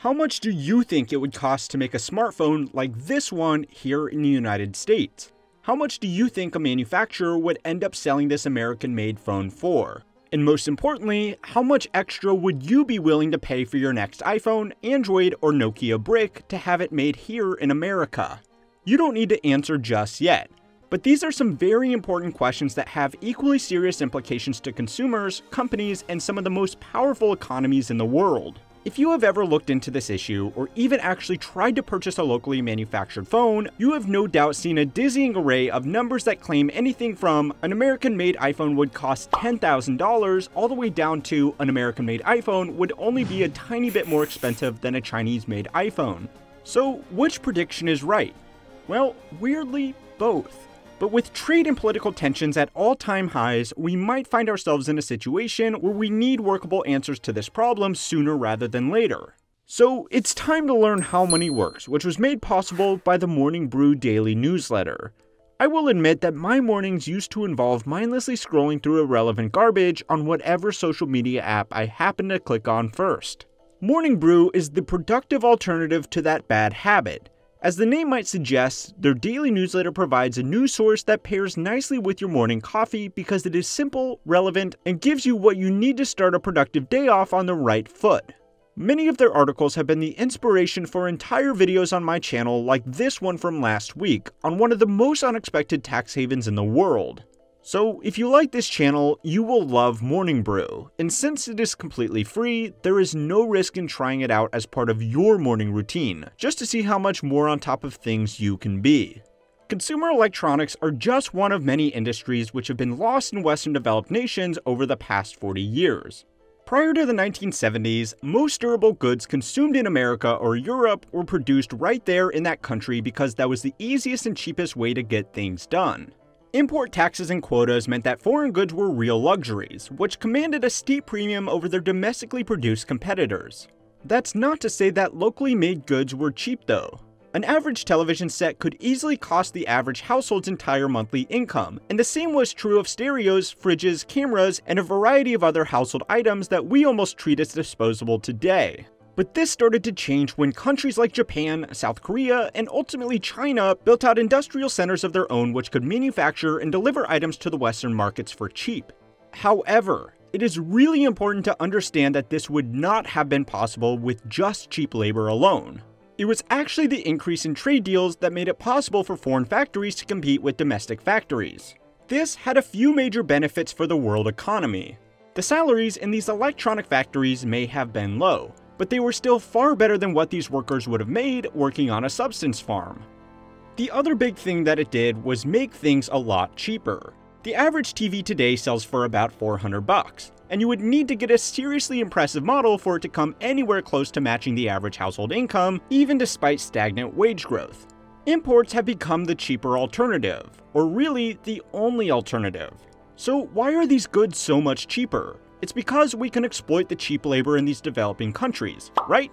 How much do you think it would cost to make a smartphone like this one here in the United States? How much do you think a manufacturer would end up selling this American-made phone for? And most importantly, how much extra would you be willing to pay for your next iPhone, Android, or Nokia brick to have it made here in America? You don't need to answer just yet, but these are some very important questions that have equally serious implications to consumers, companies, and some of the most powerful economies in the world. If you have ever looked into this issue, or even actually tried to purchase a locally manufactured phone, you have no doubt seen a dizzying array of numbers that claim anything from an American-made iPhone would cost $10,000 all the way down to an American-made iPhone would only be a tiny bit more expensive than a Chinese-made iPhone. So which prediction is right? Well, weirdly, both. But with trade and political tensions at all-time highs, we might find ourselves in a situation where we need workable answers to this problem sooner rather than later. So it's time to learn how money works, which was made possible by the Morning Brew daily newsletter. I will admit that my mornings used to involve mindlessly scrolling through irrelevant garbage on whatever social media app I happened to click on first. Morning Brew is the productive alternative to that bad habit. As the name might suggest, their daily newsletter provides a news source that pairs nicely with your morning coffee because it is simple, relevant, and gives you what you need to start a productive day off on the right foot. Many of their articles have been the inspiration for entire videos on my channel, like this one from last week, on one of the most unexpected tax havens in the world. So if you like this channel, you will love Morning Brew, and since it is completely free, there is no risk in trying it out as part of your morning routine, just to see how much more on top of things you can be. Consumer electronics are just one of many industries which have been lost in Western developed nations over the past 40 years. Prior to the 1970s, most durable goods consumed in America or Europe were produced right there in that country because that was the easiest and cheapest way to get things done. Import taxes and quotas meant that foreign goods were real luxuries, which commanded a steep premium over their domestically produced competitors. That's not to say that locally made goods were cheap though. An average television set could easily cost the average household's entire monthly income, and the same was true of stereos, fridges, cameras, and a variety of other household items that we almost treat as disposable today. But this started to change when countries like Japan, South Korea, and ultimately China built out industrial centers of their own which could manufacture and deliver items to the Western markets for cheap. However, it is really important to understand that this would not have been possible with just cheap labor alone. It was actually the increase in trade deals that made it possible for foreign factories to compete with domestic factories. This had a few major benefits for the world economy. The salaries in these electronic factories may have been low, but they were still far better than what these workers would have made working on a subsistence farm. The other big thing that it did was make things a lot cheaper. The average TV today sells for about $400, and you would need to get a seriously impressive model for it to come anywhere close to matching the average household income, even despite stagnant wage growth. Imports have become the cheaper alternative, or really the only alternative. So why are these goods so much cheaper? It's because we can exploit the cheap labor in these developing countries, right?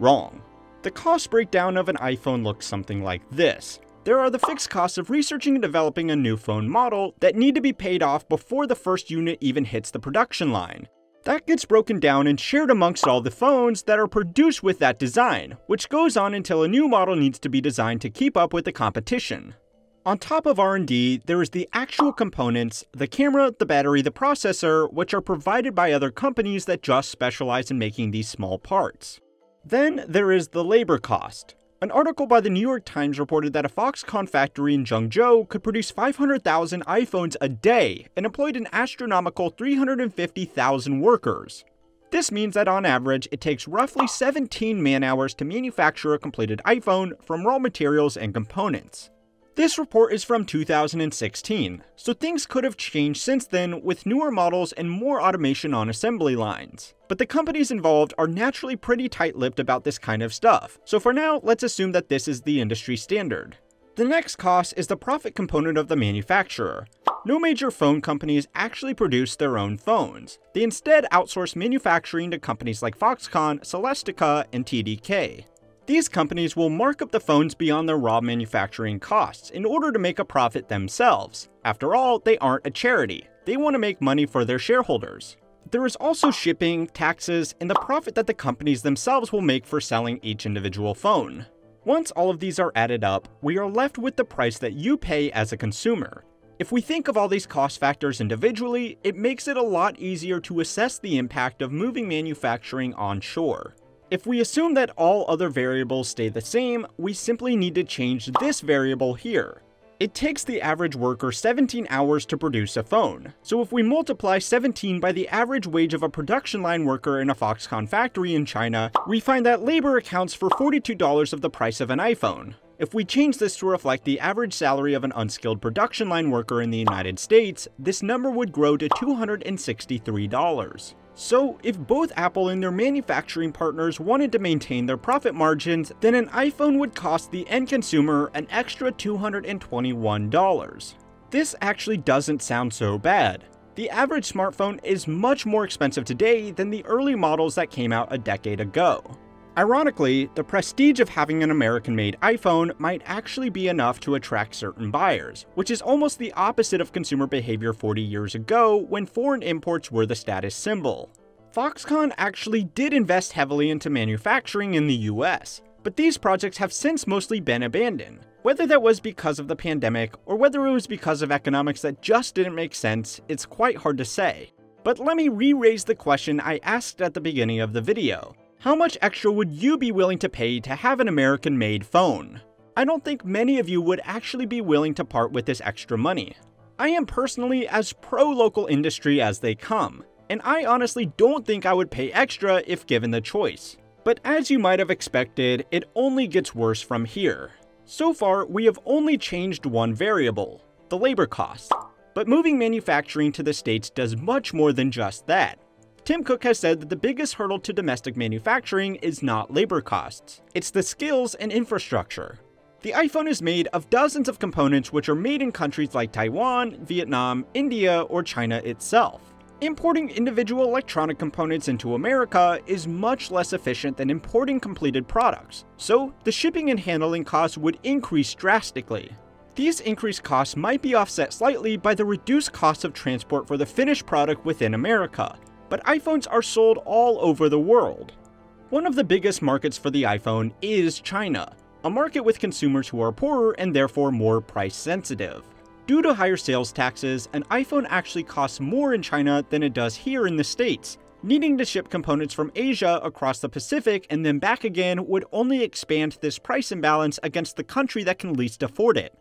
Wrong. The cost breakdown of an iPhone looks something like this. There are the fixed costs of researching and developing a new phone model that need to be paid off before the first unit even hits the production line. That gets broken down and shared amongst all the phones that are produced with that design, which goes on until a new model needs to be designed to keep up with the competition. On top of R&D, there is the actual components, the camera, the battery, the processor, which are provided by other companies that just specialize in making these small parts. Then there is the labor cost. An article by the New York Times reported that a Foxconn factory in Zhengzhou could produce 500,000 iPhones a day and employed an astronomical 350,000 workers. This means that on average, it takes roughly 17 man-hours to manufacture a completed iPhone from raw materials and components. This report is from 2016, so things could have changed since then with newer models and more automation on assembly lines. But the companies involved are naturally pretty tight-lipped about this kind of stuff, so for now, let's assume that this is the industry standard. The next cost is the profit component of the manufacturer. No major phone companies actually produce their own phones. They instead outsource manufacturing to companies like Foxconn, Celestica, and TDK. These companies will mark up the phones beyond their raw manufacturing costs in order to make a profit themselves. After all, they aren't a charity. They want to make money for their shareholders. there is also shipping, taxes, and the profit that the companies themselves will make for selling each individual phone. Once all of these are added up, we are left with the price that you pay as a consumer. If we think of all these cost factors individually, it makes it a lot easier to assess the impact of moving manufacturing onshore. If we assume that all other variables stay the same, we simply need to change this variable here. It takes the average worker 17 hours to produce a phone, so if we multiply 17 by the average wage of a production line worker in a Foxconn factory in China, we find that labor accounts for $42 of the price of an iPhone. If we change this to reflect the average salary of an unskilled production line worker in the United States, this number would grow to $263. So, if both Apple and their manufacturing partners wanted to maintain their profit margins, then an iPhone would cost the end consumer an extra $221. This actually doesn't sound so bad. The average smartphone is much more expensive today than the early models that came out a decade ago. Ironically, the prestige of having an American-made iPhone might actually be enough to attract certain buyers, which is almost the opposite of consumer behavior 40 years ago when foreign imports were the status symbol. Foxconn actually did invest heavily into manufacturing in the US, but these projects have since mostly been abandoned. Whether that was because of the pandemic or whether it was because of economics that just didn't make sense, it's quite hard to say. But let me re-raise the question I asked at the beginning of the video. How much extra would you be willing to pay to have an American-made phone? I don't think many of you would actually be willing to part with this extra money. I am personally as pro-local industry as they come, and I honestly don't think I would pay extra if given the choice. But as you might have expected, it only gets worse from here. So far, we have only changed one variable, the labor cost. But moving manufacturing to the States does much more than just that. Tim Cook has said that the biggest hurdle to domestic manufacturing is not labor costs, it's the skills and infrastructure. The iPhone is made of dozens of components which are made in countries like Taiwan, Vietnam, India, or China itself. Importing individual electronic components into America is much less efficient than importing completed products, so the shipping and handling costs would increase drastically. These increased costs might be offset slightly by the reduced cost of transport for the finished product within America. But iPhones are sold all over the world. One of the biggest markets for the iPhone is China, a market with consumers who are poorer and therefore more price sensitive. Due to higher sales taxes, an iPhone actually costs more in China than it does here in the States. Needing to ship components from Asia across the Pacific and then back again would only expand this price imbalance against the country that can least afford it.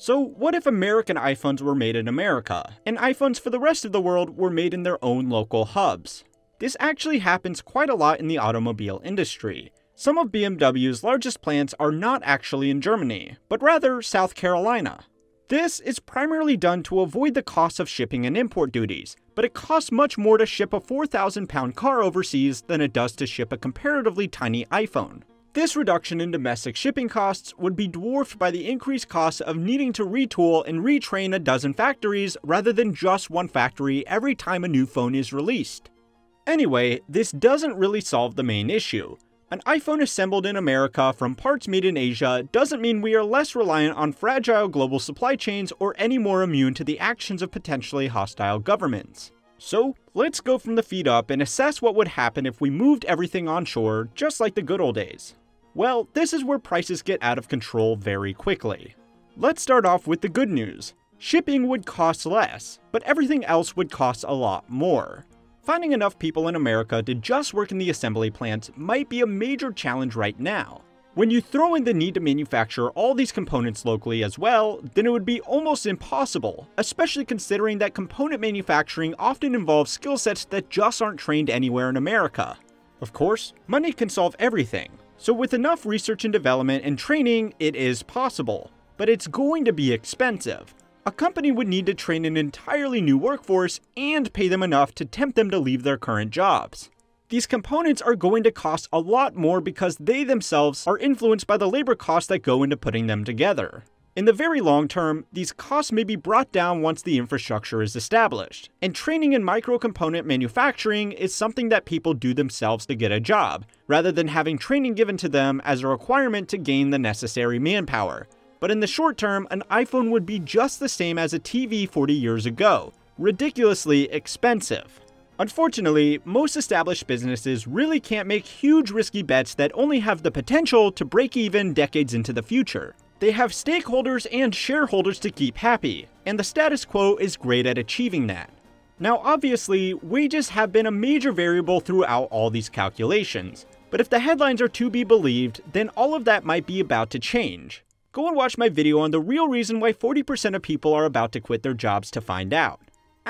So what if American iPhones were made in America, and iPhones for the rest of the world were made in their own local hubs? This actually happens quite a lot in the automobile industry. Some of BMW's largest plants are not actually in Germany, but rather South Carolina. This is primarily done to avoid the cost of shipping and import duties, but it costs much more to ship a 4,000-pound car overseas than it does to ship a comparatively tiny iPhone. This reduction in domestic shipping costs would be dwarfed by the increased cost of needing to retool and retrain a dozen factories rather than just one factory every time a new phone is released. Anyway, this doesn't really solve the main issue. An iPhone assembled in America from parts made in Asia doesn't mean we are less reliant on fragile global supply chains or any more immune to the actions of potentially hostile governments. So, let's go from the feet up and assess what would happen if we moved everything onshore, just like the good old days. Well, this is where prices get out of control very quickly. Let's start off with the good news. Shipping would cost less, but everything else would cost a lot more. Finding enough people in America to just work in the assembly plants might be a major challenge right now. When you throw in the need to manufacture all these components locally as well, then it would be almost impossible, especially considering that component manufacturing often involves skill sets that just aren't trained anywhere in America. Of course, money can solve everything, so with enough research and development and training, it is possible, but it's going to be expensive. A company would need to train an entirely new workforce and pay them enough to tempt them to leave their current jobs. These components are going to cost a lot more because they themselves are influenced by the labor costs that go into putting them together. In the very long term, these costs may be brought down once the infrastructure is established, and training in micro-component manufacturing is something that people do themselves to get a job, rather than having training given to them as a requirement to gain the necessary manpower. But in the short term, an iPhone would be just the same as a TV 40 years ago, ridiculously expensive. Unfortunately, most established businesses really can't make huge risky bets that only have the potential to break even decades into the future. They have stakeholders and shareholders to keep happy, and the status quo is great at achieving that. Now obviously, wages have been a major variable throughout all these calculations, but if the headlines are to be believed, then all of that might be about to change. Go and watch my video on the real reason why 40% of people are about to quit their jobs to find out.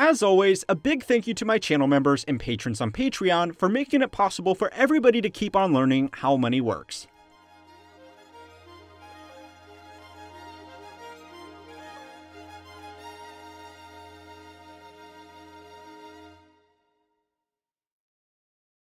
As always, a big thank you to my channel members and patrons on Patreon for making it possible for everybody to keep on learning how money works.